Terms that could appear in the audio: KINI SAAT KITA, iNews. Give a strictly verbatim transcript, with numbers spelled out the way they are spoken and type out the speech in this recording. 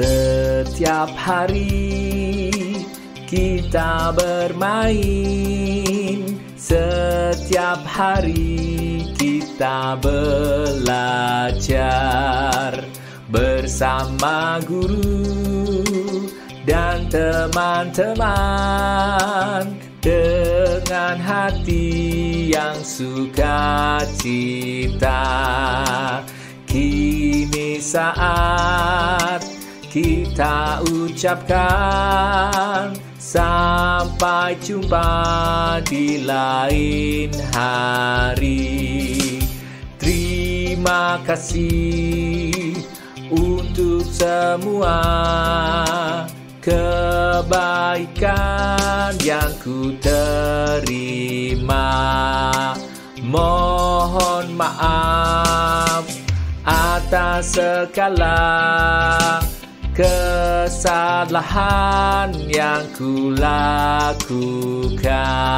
Setiap hari kita bermain, setiap hari kita belajar bersama guru dan teman-teman dengan hati yang sukacita. Kini saat kita ucapkan sampai jumpa di lain hari. Terima kasih untuk semua kebaikan yang ku terima. Mohon maaf atas segala kesalahan yang kulakukan.